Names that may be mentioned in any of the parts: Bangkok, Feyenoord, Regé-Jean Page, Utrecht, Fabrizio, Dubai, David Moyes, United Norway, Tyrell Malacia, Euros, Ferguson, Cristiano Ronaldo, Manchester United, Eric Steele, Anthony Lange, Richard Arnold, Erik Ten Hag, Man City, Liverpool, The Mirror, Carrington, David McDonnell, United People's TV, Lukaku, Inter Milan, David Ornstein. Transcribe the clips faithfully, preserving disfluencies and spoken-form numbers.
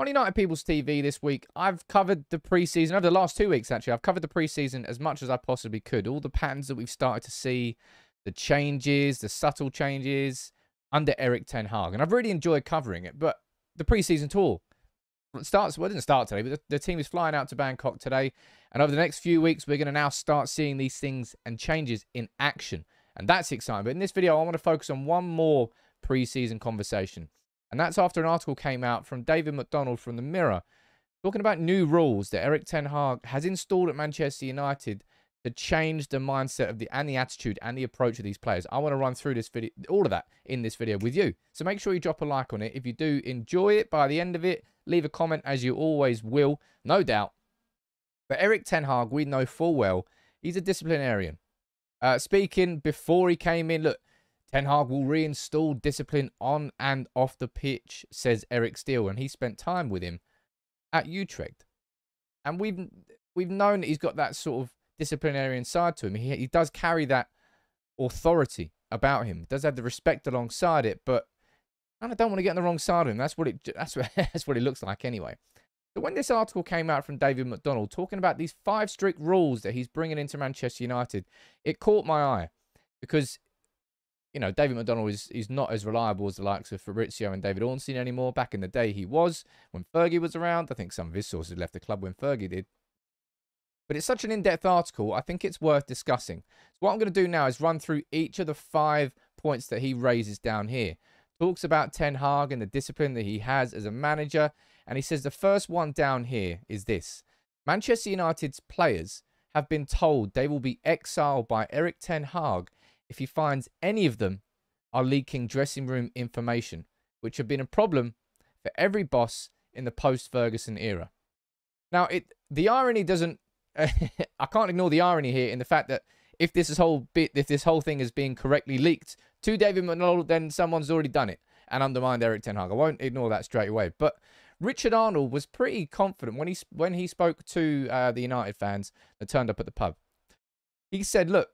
on United People's T V this week, I've covered the preseason, over the last two weeks actually, I've covered the preseason as much as I possibly could. All the patterns that we've started to see, the changes, the subtle changes under Erik Ten Hag. And I've really enjoyed covering it, but the preseason tour starts, well, it didn't start today, but the, the team is flying out to Bangkok today. And over the next few weeks, we're going to now start seeing these things and changes in action. And that's exciting. But in this video, I want to focus on one more preseason conversation. And that's after an article came out from David McDonnell from The Mirror, talking about new rules that Erik Ten Hag has installed at Manchester United to change the mindset of the and the attitude and the approach of these players. I want to run through this video, all of that in this video with you. So make sure you drop a like on it. If you do enjoy it by the end of it, leave a comment as you always will, no doubt. But Erik Ten Hag, we know full well, he's a disciplinarian. Uh, speaking before he came in, look, Ten Hag will reinstall discipline on and off the pitch, says Eric Steele, and he spent time with him at Utrecht. And we've we've known that he's got that sort of disciplinarian side to him. He, he does carry that authority about him. He does have the respect alongside it, but I don't want to get on the wrong side of him. That's what it that's what that's what it looks like anyway. So when this article came out from David McDonnell talking about these five strict rules that he's bringing into Manchester United, it caught my eye because, you know, David McDonnell is, is not as reliable as the likes of Fabrizio and David Ornstein anymore. Back in the day, he was, when Fergie was around. I think some of his sources left the club when Fergie did. But it's such an in-depth article, I think it's worth discussing. So what I'm going to do now is run through each of the five points that he raises down here. Talks about Ten Hag and the discipline that he has as a manager. And he says the first one down here is this. Manchester United's players have been told they will be exiled by Erik Ten Hag if he finds any of them are leaking dressing room information, which have been a problem for every boss in the post-Ferguson era. Now, it the irony doesn't... Uh, I can't ignore the irony here in the fact that if this whole bit, if this whole thing is being correctly leaked to David McDonnell, then someone's already done it and undermined Erik Ten Hag. I won't ignore that straight away. But Richard Arnold was pretty confident when he when he spoke to uh, the United fans that turned up at the pub. He said, "Look,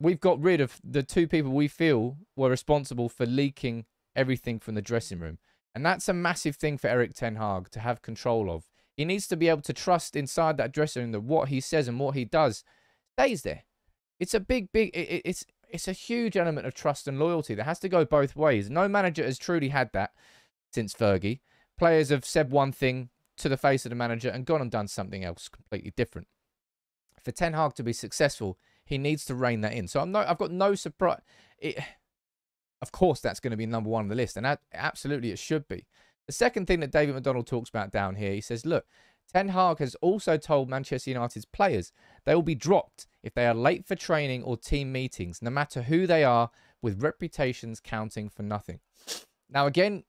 we've got rid of the two people we feel were responsible for leaking everything from the dressing room." And that's a massive thing for Erik Ten Hag to have control of. He needs to be able to trust inside that dressing room that what he says and what he does stays there. It's a big, big, it, it's it's a huge element of trust and loyalty that has to go both ways. No manager has truly had that since Fergie. Players have said one thing to the face of the manager and gone and done something else completely different. For Ten Hag to be successful, he needs to rein that in. So I'm no, I've got no surprise. It, of course, that's going to be number one on the list, and that, absolutely it should be. The second thing that David McDonnell talks about down here, he says, look, Ten Hag has also told Manchester United's players they will be dropped if they are late for training or team meetings, no matter who they are, with reputations counting for nothing. Now, again,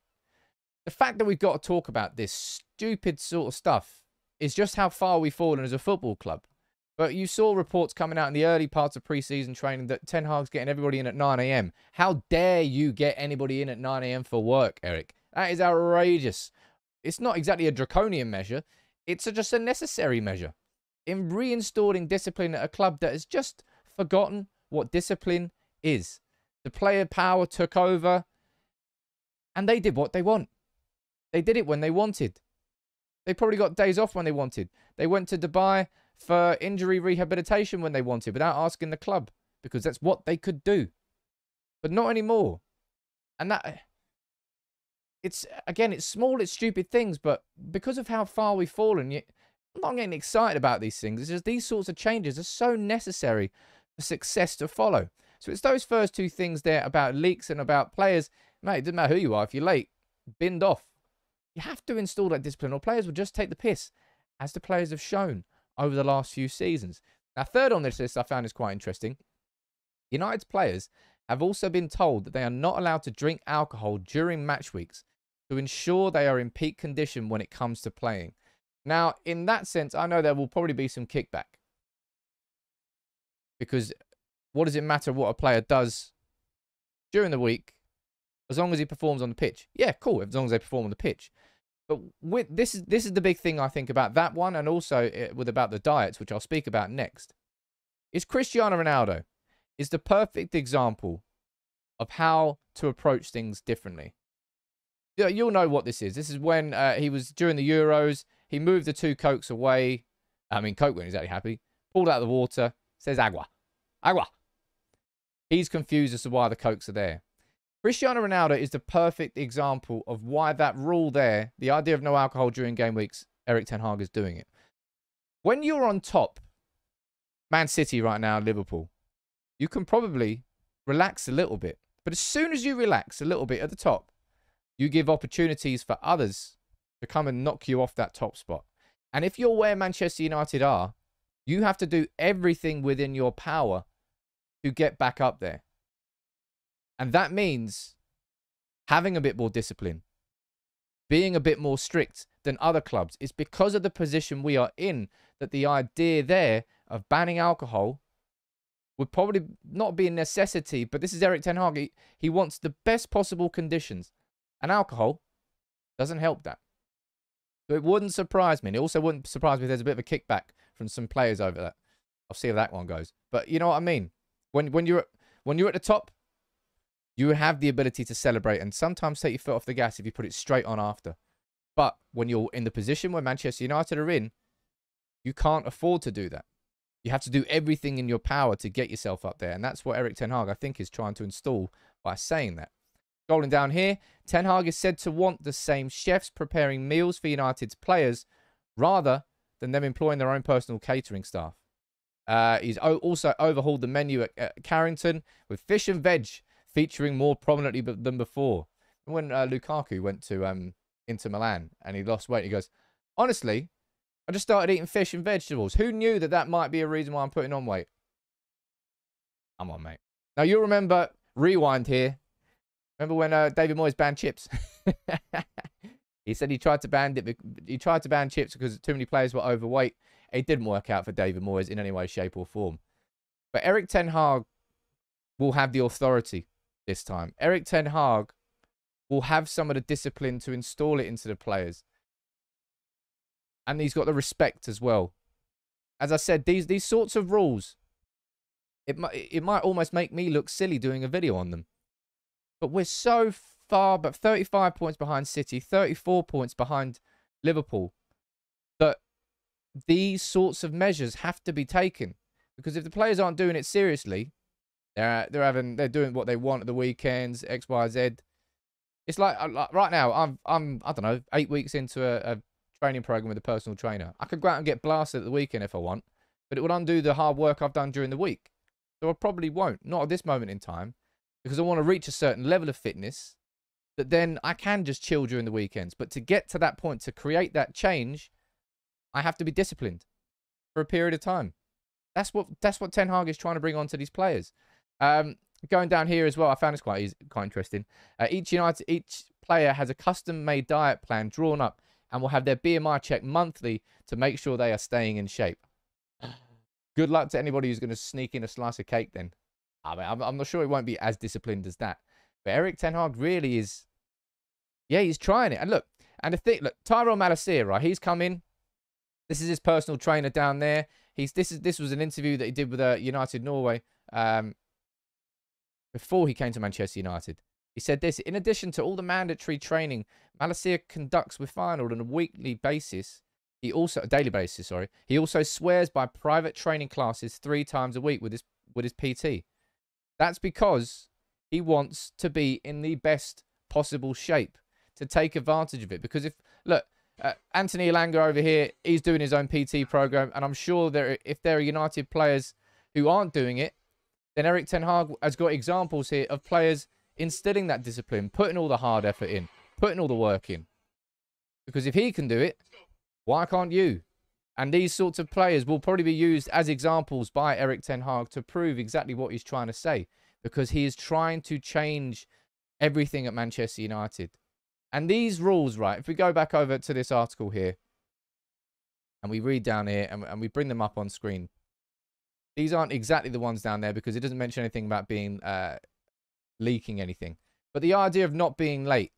the fact that we've got to talk about this stupid sort of stuff is just how far we've fallen as a football club. But you saw reports coming out in the early parts of pre-season training that Ten Hag's getting everybody in at nine A M How dare you get anybody in at nine A M for work, Eric? That is outrageous. It's not exactly a draconian measure. It's a, just a necessary measure. In reinstalling discipline at a club that has just forgotten what discipline is. The player power took over and they did what they want. They did it when they wanted. They probably got days off when they wanted. They went to Dubai for injury rehabilitation when they wanted without asking the club because that's what they could do. But not anymore. And that... It's, again, it's small, it's stupid things, but because of how far we've fallen, I'm not getting excited about these things. It's just these sorts of changes are so necessary for success to follow. So it's those first two things there about leaks and about players. Mate, it doesn't matter who you are. If you're late, binned off. You have to install that discipline or players will just take the piss, as the players have shown over the last few seasons. Now, third on this list I found is quite interesting. United's players have also been told that they are not allowed to drink alcohol during match weeks to ensure they are in peak condition when it comes to playing. Now, in that sense, I know there will probably be some kickback. Because what does it matter what a player does during the week as long as he performs on the pitch? Yeah, cool, as long as they perform on the pitch. But with, this is, this is the big thing, I think, about that one and also with about the diets, which I'll speak about next. Is Cristiano Ronaldo is the perfect example of how to approach things differently. you'll know what this is. This is when uh, he was during the Euros. He moved the two Cokes away. I mean, Coke weren't exactly happy. Pulled out of the water. Says agua. Agua. He's confused as to why the Cokes are there. Cristiano Ronaldo is the perfect example of why that rule there, the idea of no alcohol during game weeks, Erik Ten Hag is doing it. When you're on top, Man City right now, Liverpool, you can probably relax a little bit. But as soon as you relax a little bit at the top, you give opportunities for others to come and knock you off that top spot. And if you're where Manchester United are, you have to do everything within your power to get back up there. And that means having a bit more discipline, being a bit more strict than other clubs. It's because of the position we are in that the idea there of banning alcohol would probably not be a necessity. But this is Erik Ten Hag. He, he wants the best possible conditions. And alcohol doesn't help that. So it wouldn't surprise me. And it also wouldn't surprise me if there's a bit of a kickback from some players over that. I'll see how that one goes. But you know what I mean? When, when, you're, when you're at the top, you have the ability to celebrate and sometimes take your foot off the gas if you put it straight on after. But when you're in the position where Manchester United are in, you can't afford to do that. You have to do everything in your power to get yourself up there. And that's what Erik Ten Hag, I think, is trying to install by saying that. Scrolling down here, Ten Hag is said to want the same chefs preparing meals for United's players rather than them employing their own personal catering staff. Uh, he's also overhauled the menu at, at Carrington with fish and veg featuring more prominently than before. When uh, Lukaku went to um, Inter Milan and he lost weight, he goes, honestly, I just started eating fish and vegetables. Who knew that that might be a reason why I'm putting on weight? Come on, mate. Now, you'll remember, rewind here. Remember when uh, David Moyes banned chips? He said he tried to ban it. He tried to ban chips because too many players were overweight. It didn't work out for David Moyes in any way, shape or form. But Erik Ten Hag will have the authority this time. Erik Ten Hag will have some of the discipline to install it into the players. And he's got the respect as well. As I said, these, these sorts of rules, it might, it might almost make me look silly doing a video on them. But we're so far, but thirty-five points behind City, thirty-four points behind Liverpool, that these sorts of measures have to be taken. Because if the players aren't doing it seriously, they're, they're, having, they're doing what they want at the weekends, X, Y, Z. It's like, like right now, I'm, I'm, I don't know, eight weeks into a... a training program with a personal trainer. I could go out and get blasted at the weekend if I want, but it would undo the hard work I've done during the week. So I probably won't, not at this moment in time, because I want to reach a certain level of fitness that then I can just chill during the weekends. But to get to that point, to create that change, I have to be disciplined for a period of time. That's what that's what Ten Hag is trying to bring onto these players. Um, going down here as well, I found this quite easy, quite interesting. Uh, each United, each player has a custom-made diet plan drawn up and will have their B M I checked monthly to make sure they are staying in shape. Good luck to anybody who's going to sneak in a slice of cake then. I mean, I'm, I'm not sure it won't be as disciplined as that. But Erik Ten Hag really is, yeah, he's trying it. And look, and the thing, look, Tyrell Malacia, right? He's come in. This is his personal trainer down there. He's this is this was an interview that he did with uh, United Norway um, before he came to Manchester United. He said this, in addition to all the mandatory training Malacia conducts with Feyenoord on a weekly basis, he also, a daily basis, sorry, he also swears by private training classes three times a week with his, with his P T. That's because he wants to be in the best possible shape to take advantage of it. Because if, look, uh, Anthony Lange over here, he's doing his own P T program, and I'm sure there, if there are United players who aren't doing it, then Erik Ten Hag has got examples here of players instilling that discipline, putting all the hard effort in, putting all the work in. Because if he can do it, why can't you? And these sorts of players will probably be used as examples by Erik Ten Hag to prove exactly what he's trying to say. Because he is trying to change everything at Manchester United. And these rules, right, if we go back over to this article here, and we read down here, and, and we bring them up on screen. These aren't exactly the ones down there, because it doesn't mention anything about being... Uh, leaking anything. But the idea of not being late,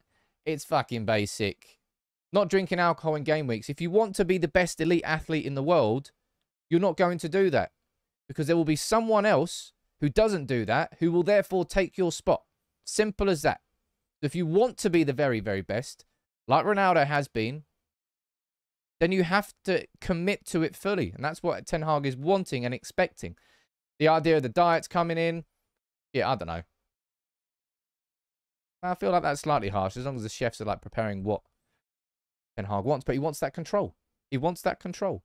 it's fucking basic. Not drinking alcohol in game weeks. If you want to be the best elite athlete in the world, you're not going to do that. Because there will be someone else who doesn't do that, who will therefore take your spot. Simple as that. If you want to be the very, very best, like Ronaldo has been, then you have to commit to it fully. And that's what Ten Hag is wanting and expecting. The idea of the diets coming in, yeah, I don't know. I feel like that's slightly harsh, as long as the chefs are like preparing what Ten Hag wants. But he wants that control. He wants that control.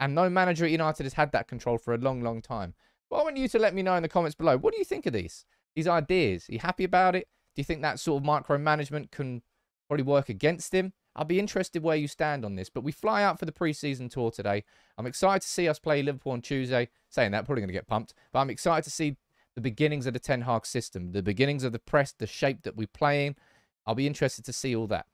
And no manager at United has had that control for a long, long time. But I want you to let me know in the comments below, what do you think of these? These ideas? Are you happy about it? Do you think that sort of micromanagement can probably work against him? I'll be interested where you stand on this. But we fly out for the pre-season tour today. I'm excited to see us play Liverpool on Tuesday. Saying that, probably going to get pumped. But I'm excited to see the beginnings of the Ten Hag system, the beginnings of the press, the shape that we play in. I'll be interested to see all that.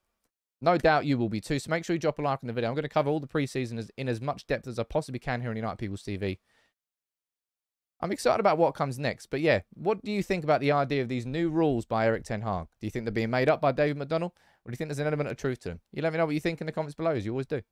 No doubt you will be too. So make sure you drop a like on the video. I'm going to cover all the preseason as, in as much depth as I possibly can here on United People's T V. I'm excited about what comes next. But yeah, what do you think about the idea of these new rules by Erik Ten Hag? Do you think they're being made up by David McDonnell? Or do you think there's an element of truth to them? You let me know what you think in the comments below, as you always do.